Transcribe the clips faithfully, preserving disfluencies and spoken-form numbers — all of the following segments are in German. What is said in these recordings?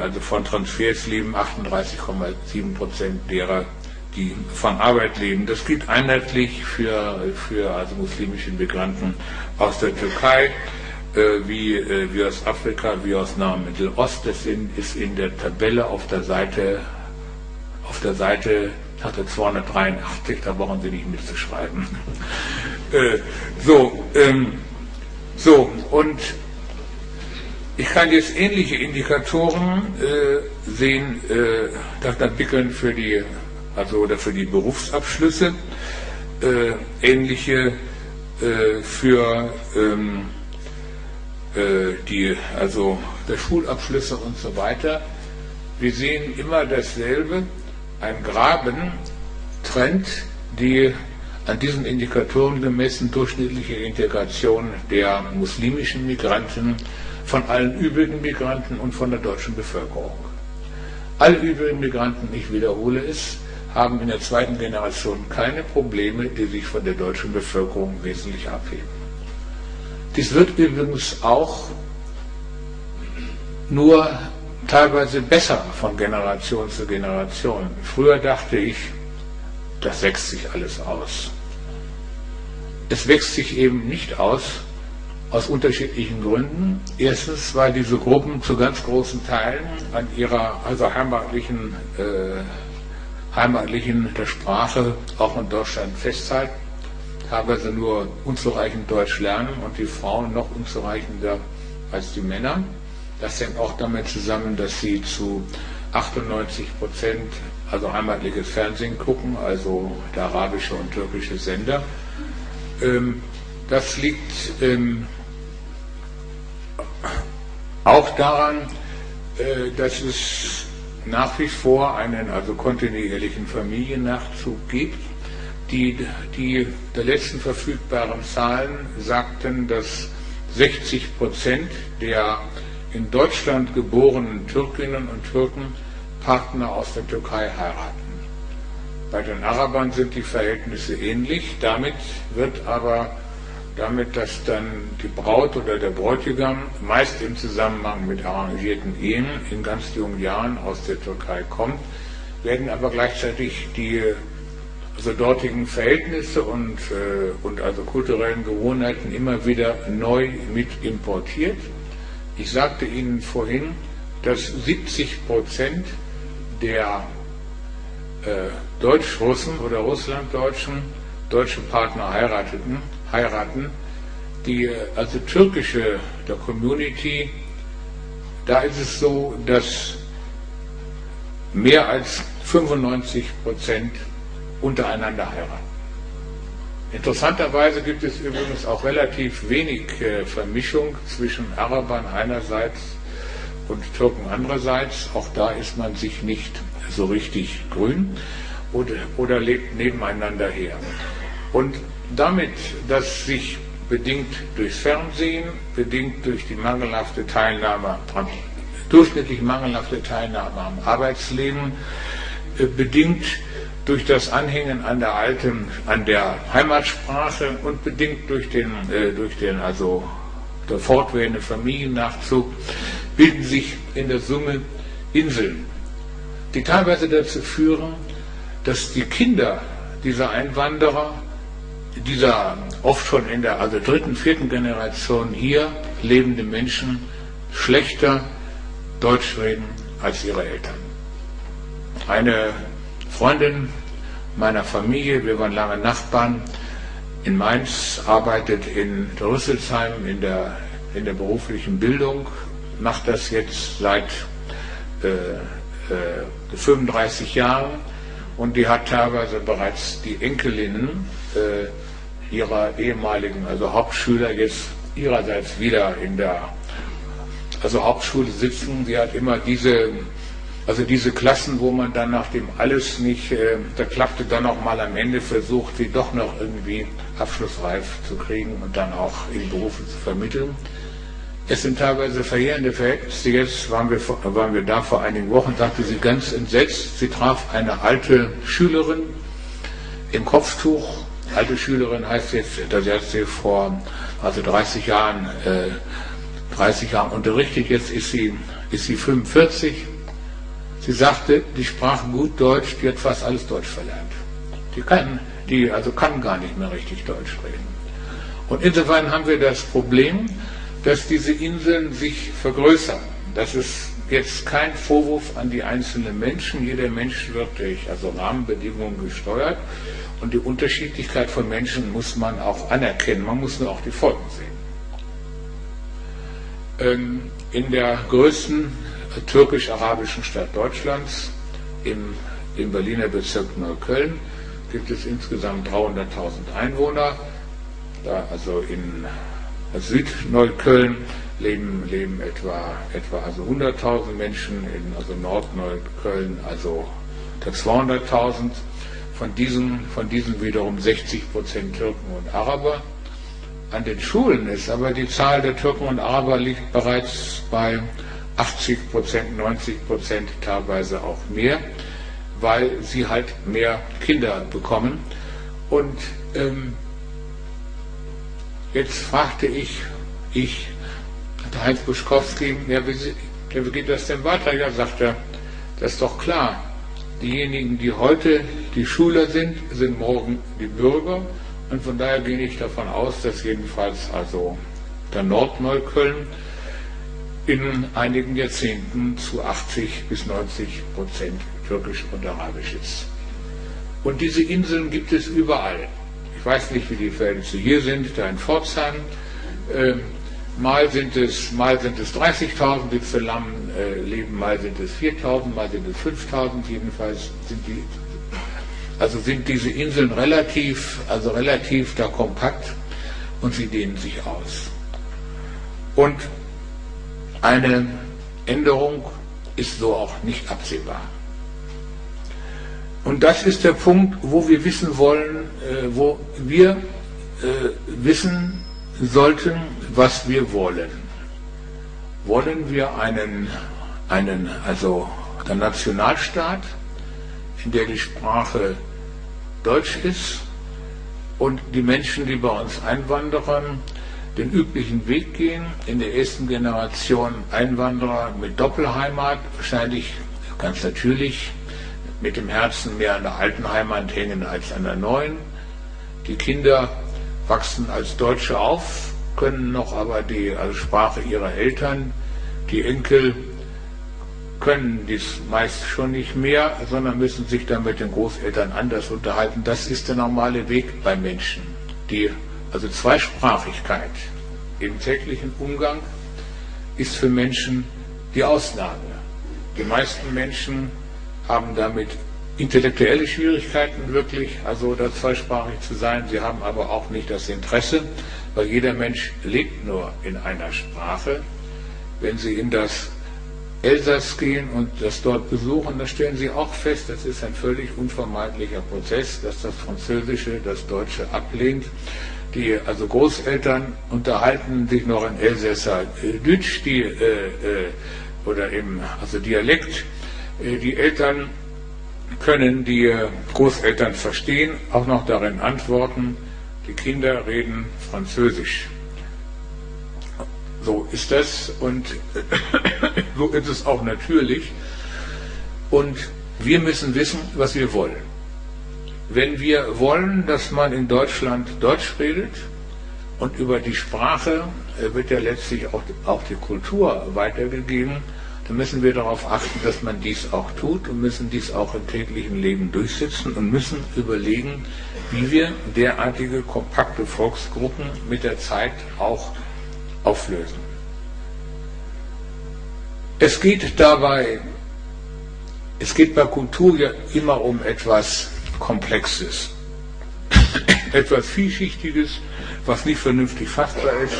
Also von Transfers leben achtunddreißig Komma sieben Prozent derer, die von Arbeit leben. Das gilt einheitlich für, für also muslimische Migranten aus der Türkei, äh, wie, äh, wie aus Afrika, wie aus Nahem Mittelost. Das in, ist in der Tabelle auf der Seite, auf der Seite hatte zweihundertdreiundachtzig, da brauchen Sie nicht mitzuschreiben. äh, so, ähm, so, und ich kann jetzt ähnliche Indikatoren äh, sehen, äh, das entwickeln für die, also oder für die Berufsabschlüsse, äh, ähnliche äh, für ähm, äh, die, also der Schulabschlüsse und so weiter. Wir sehen immer dasselbe. Ein Graben trennt die an diesen Indikatoren gemessen durchschnittliche Integration der muslimischen Migranten von allen übrigen Migranten und von der deutschen Bevölkerung. Alle übrigen Migranten, ich wiederhole es, haben in der zweiten Generation keine Probleme, die sich von der deutschen Bevölkerung wesentlich abheben. Dies wird übrigens auch nur teilweise besser von Generation zu Generation. Früher dachte ich, das wächst sich alles aus. Es wächst sich eben nicht aus, aus unterschiedlichen Gründen. Erstens, weil diese Gruppen zu ganz großen Teilen an ihrer also heimatlichen, äh, heimatlichen der Sprache auch in Deutschland festhalten, teilweise nur unzureichend Deutsch lernen und die Frauen noch unzureichender als die Männer. Das hängt auch damit zusammen, dass sie zu achtundneunzig Prozent also heimatliches Fernsehen gucken, also der arabische und türkische Sender. Ähm, das liegt ähm, auch daran, äh, dass es nach wie vor einen also kontinuierlichen Familiennachzug gibt. Die, die der letzten verfügbaren Zahlen sagten, dass sechzig Prozent der in Deutschland geborenen Türkinnen und Türken Partner aus der Türkei heiraten. Bei den Arabern sind die Verhältnisse ähnlich, damit wird aber, damit dass dann die Braut oder der Bräutigam meist im Zusammenhang mit arrangierten Ehen in ganz jungen Jahren aus der Türkei kommt, werden aber gleichzeitig die also dortigen Verhältnisse und, äh, und also kulturellen Gewohnheiten immer wieder neu mit importiert. Ich sagte Ihnen vorhin, dass siebzig Prozent der äh, Deutsch-Russen oder Russlanddeutschen deutsche Partner heirateten, heiraten. Die also türkische der Community, da ist es so, dass mehr als fünfundneunzig Prozent untereinander heiraten. Interessanterweise gibt es übrigens auch relativ wenig äh, Vermischung zwischen Arabern einerseits und Türken andererseits. Auch da ist man sich nicht so richtig grün oder, oder lebt nebeneinander her. Und damit, dass sich bedingt durchs Fernsehen, bedingt durch die mangelhafte Teilnahme, durchschnittlich mangelhafte Teilnahme am Arbeitsleben, äh, bedingt durch das Anhängen an der alten, an der Heimatsprache und bedingt durch den, äh, durch den also der fortwährende Familiennachzug bilden sich in der Summe Inseln, die teilweise dazu führen, dass die Kinder dieser Einwanderer, dieser oft schon in der also dritten, vierten Generation hier lebende Menschen schlechter Deutsch reden als ihre Eltern. Eine Freundin meiner Familie, wir waren lange Nachbarn, in Mainz, arbeitet in Rüsselsheim in der, in der beruflichen Bildung, macht das jetzt seit äh, äh, fünfunddreißig Jahren und die hat teilweise bereits die Enkelinnen äh, ihrer ehemaligen, also Hauptschüler, jetzt ihrerseits wieder in der also Hauptschule sitzen. Sie hat immer diese Also diese Klassen, wo man dann nachdem alles nicht, äh, da klappte, dann noch mal am Ende versucht, sie doch noch irgendwie abschlussreif zu kriegen und dann auch in Berufe zu vermitteln. Es sind teilweise verheerende Verhältnisse. Jetzt waren wir, waren wir da vor einigen Wochen, sagte sie ganz entsetzt, sie traf eine alte Schülerin im Kopftuch. Alte Schülerin heißt jetzt, das hat sie vor also dreißig Jahren, äh, dreißig Jahren unterrichtet, jetzt ist sie ist sie fünfundvierzig. Sie sagte, die sprach gut Deutsch, die hat fast alles Deutsch verlernt. Die kann, die also kann gar nicht mehr richtig Deutsch sprechen. Und insofern haben wir das Problem, dass diese Inseln sich vergrößern. Das ist jetzt kein Vorwurf an die einzelnen Menschen. Jeder Mensch wird durch also Rahmenbedingungen gesteuert. Und die Unterschiedlichkeit von Menschen muss man auch anerkennen. Man muss nur auch die Folgen sehen. In der größten türkisch-arabischen Stadt Deutschlands, im, im Berliner Bezirk Neukölln, gibt es insgesamt dreihunderttausend Einwohner. Da also in Südneukölln leben, leben etwa, etwa also hunderttausend Menschen, in also Nordneukölln also zweihunderttausend. Von diesen, von diesen wiederum sechzig Prozent Türken und Araber. An den Schulen ist aber die Zahl der Türken und Araber liegt bereits bei achtzig Prozent, neunzig Prozent, teilweise auch mehr, weil sie halt mehr Kinder bekommen. Und ähm, jetzt fragte ich, ich, Heinz Buschkowski, ja, wie, wie geht das denn weiter? Ja, sagt er, das ist doch klar. Diejenigen, die heute die Schüler sind, sind morgen die Bürger. Und von daher gehe ich davon aus, dass jedenfalls also der Nordneukölln in einigen Jahrzehnten zu achtzig bis neunzig Prozent türkisch und arabisch ist. Und diese Inseln gibt es überall. Ich weiß nicht, wie die Verhältnisse hier sind, da in Pforzheim. Ähm, mal sind es, mal sind es dreißigtausend, die Zelam äh, leben, mal sind es viertausend, mal sind es fünftausend. Jedenfalls sind die, also sind diese Inseln relativ, also relativ da kompakt, und sie dehnen sich aus. Und eine Änderung ist so auch nicht absehbar. Und das ist der Punkt, wo wir wissen wollen, äh, wo wir äh, wissen sollten, was wir wollen. Wollen wir einen, einen also einen Nationalstaat, in der die Sprache Deutsch ist und die Menschen, die bei uns einwandern, den üblichen Weg gehen, in der ersten Generation Einwanderer mit Doppelheimat, wahrscheinlich ganz natürlich mit dem Herzen mehr an der alten Heimat hängen als an der neuen. Die Kinder wachsen als Deutsche auf, können noch aber die also Sprache ihrer Eltern, die Enkel können dies meist schon nicht mehr, sondern müssen sich dann mit den Großeltern anders unterhalten. Das ist der normale Weg bei Menschen, die also Zweisprachigkeit im täglichen Umgang ist für Menschen die Ausnahme. Die meisten Menschen haben damit intellektuelle Schwierigkeiten wirklich, also da zweisprachig zu sein. Sie haben aber auch nicht das Interesse, weil jeder Mensch lebt nur in einer Sprache. Wenn Sie in das Elsass gehen und das dort besuchen, dann stellen Sie auch fest, das ist ein völlig unvermeidlicher Prozess, dass das Französische das Deutsche ablehnt. Die also Großeltern unterhalten sich noch in Elsässer Dütsch, die, äh, äh, oder im also Dialekt. Die Eltern können die Großeltern verstehen, auch noch darin antworten. Die Kinder reden Französisch. So ist das und so ist es auch natürlich. Und wir müssen wissen, was wir wollen. Wenn wir wollen, dass man in Deutschland Deutsch redet und über die Sprache wird ja letztlich auch, auch die Kultur weitergegeben, dann müssen wir darauf achten, dass man dies auch tut und müssen dies auch im täglichen Leben durchsetzen und müssen überlegen, wie wir derartige kompakte Volksgruppen mit der Zeit auch auflösen. Es geht dabei, es geht bei Kultur ja immer um etwas Komplexes, etwas Vielschichtiges, was nicht vernünftig fassbar ist.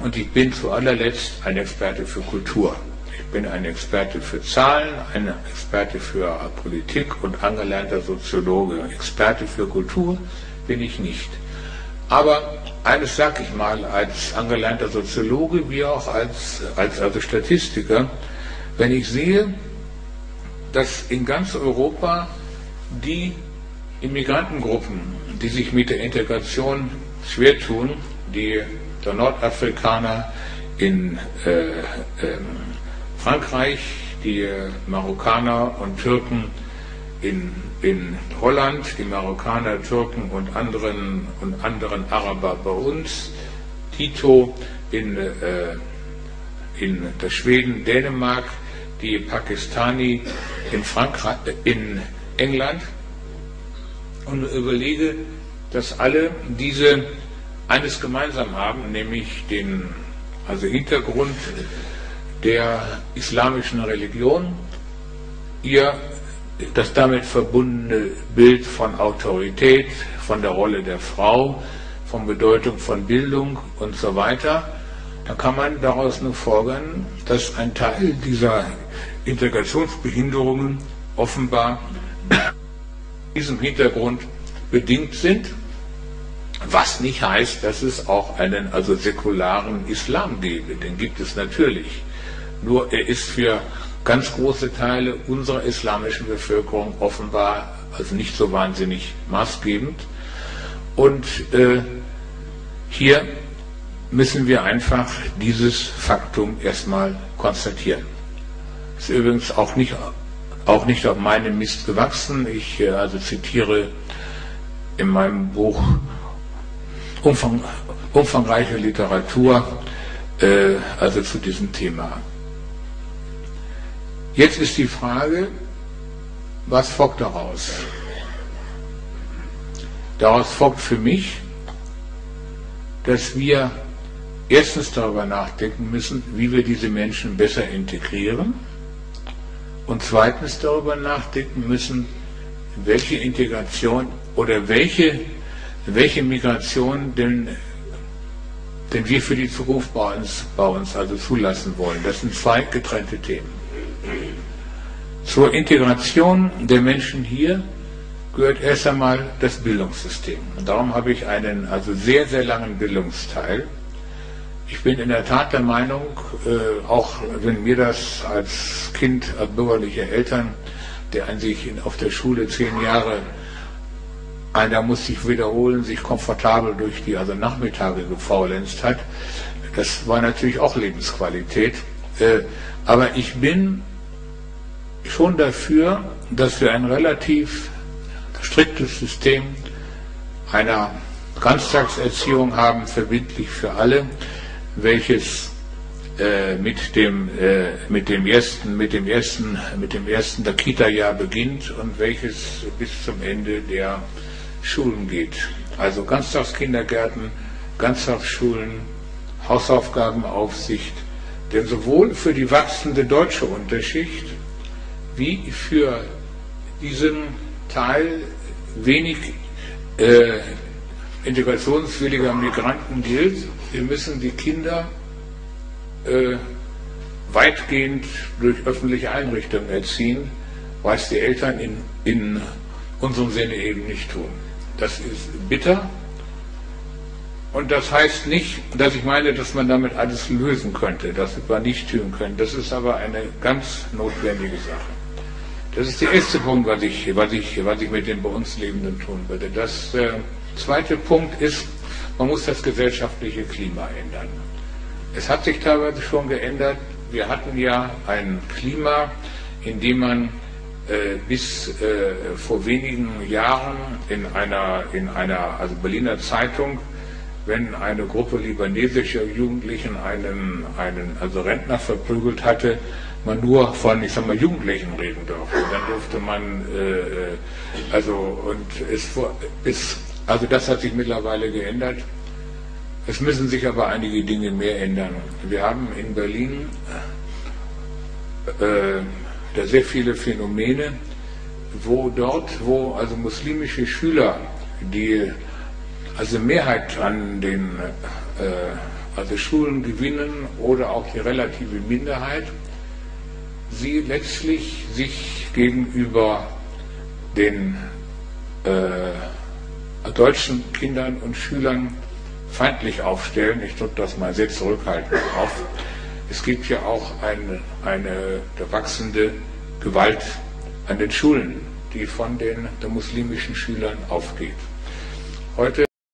Und ich bin zu allerletzt ein Experte für Kultur. Ich bin ein Experte für Zahlen, ein Experte für Politik und angelernter Soziologe. Experte für Kultur bin ich nicht. Aber eines sage ich mal, als angelernter Soziologe, wie auch als, als also Statistiker, wenn ich sehe, dass in ganz Europa die Immigrantengruppen, die sich mit der Integration schwer tun, die der Nordafrikaner in, äh, äh, Frankreich, die Marokkaner und Türken in, in Holland, die Marokkaner, Türken und anderen, und anderen Araber bei uns, Tito in, äh, in der Schweden, Dänemark, die Pakistani in, Frankreich, in England, und überlege, dass alle diese eines gemeinsam haben, nämlich den also Hintergrund der islamischen Religion, ihr das damit verbundene Bild von Autorität, von der Rolle der Frau, von Bedeutung von Bildung und so weiter. Da kann man daraus nur folgern, dass ein Teil dieser Integrationsbehinderungen offenbar diesem Hintergrund bedingt sind, was nicht heißt, dass es auch einen also säkularen Islam gäbe, den gibt es natürlich. Nur er ist für ganz große Teile unserer islamischen Bevölkerung offenbar also nicht so wahnsinnig maßgebend. Und äh, hier müssen wir einfach dieses Faktum erstmal konstatieren. Ist übrigens auch nicht, auch nicht auf meinem Mist gewachsen. Ich äh, also zitiere in meinem Buch Umfang, umfangreiche Literatur äh, also zu diesem Thema. Jetzt ist die Frage, was folgt daraus? Daraus folgt für mich, dass wir erstens darüber nachdenken müssen, wie wir diese Menschen besser integrieren, und zweitens darüber nachdenken müssen, welche Integration oder welche welche Migration denn, denn wir für die Zukunft bei uns, bei uns also zulassen wollen. Das sind zwei getrennte Themen. Zur Integration der Menschen hier gehört erst einmal das Bildungssystem. Und darum habe ich einen also sehr, sehr langen Bildungsteil. Ich bin in der Tat der Meinung, äh, auch wenn mir das als Kind bürgerlicher Eltern, der an sich in, auf der Schule zehn Jahre einer muss sich wiederholen, sich komfortabel durch die also Nachmittage gefaulenzt hat. Das war natürlich auch Lebensqualität. Äh, aber ich bin schon dafür, dass wir ein relativ striktes System einer Ganztagserziehung haben, verbindlich für alle, welches äh, mit, dem, äh, mit, dem ersten, mit dem ersten, mit dem ersten der Kita-Jahr beginnt und welches bis zum Ende der Schulen geht. Also Ganztagskindergärten, Ganztagsschulen, Hausaufgabenaufsicht. Denn sowohl für die wachsende deutsche Unterschicht wie für diesen Teil wenig äh, integrationswilliger Migranten gilt, wir müssen die Kinder äh, weitgehend durch öffentliche Einrichtungen erziehen, was die Eltern in, in unserem Sinne eben nicht tun. Das ist bitter, und das heißt nicht, dass ich meine, dass man damit alles lösen könnte, dass wir nicht tun können. Das ist aber eine ganz notwendige Sache. Das ist der erste Punkt, was ich, was ich, was ich mit den bei uns Lebenden tun würde. Das äh, zweite Punkt ist, man muss das gesellschaftliche Klima ändern. Es hat sich teilweise schon geändert. Wir hatten ja ein Klima, in dem man äh, bis äh, vor wenigen Jahren in einer, in einer also Berliner Zeitung, wenn eine Gruppe libanesischer Jugendlichen einen, einen also Rentner verprügelt hatte, man nur von, ich sag mal, Jugendlichen reden durfte. Dann durfte man, äh, also, und es, es, also das hat sich mittlerweile geändert. Es müssen sich aber einige Dinge mehr ändern. Wir haben in Berlin äh, da sehr viele Phänomene, wo dort, wo also muslimische Schüler, die also Mehrheit an den äh, also Schulen gewinnen oder auch die relative Minderheit, sie letztlich sich gegenüber den äh, deutschen Kindern und Schülern feindlich aufstellen. Ich drücke das mal sehr zurückhaltend auf. Es gibt ja auch eine, eine wachsende Gewalt an den Schulen, die von den, den muslimischen Schülern aufgeht. Heute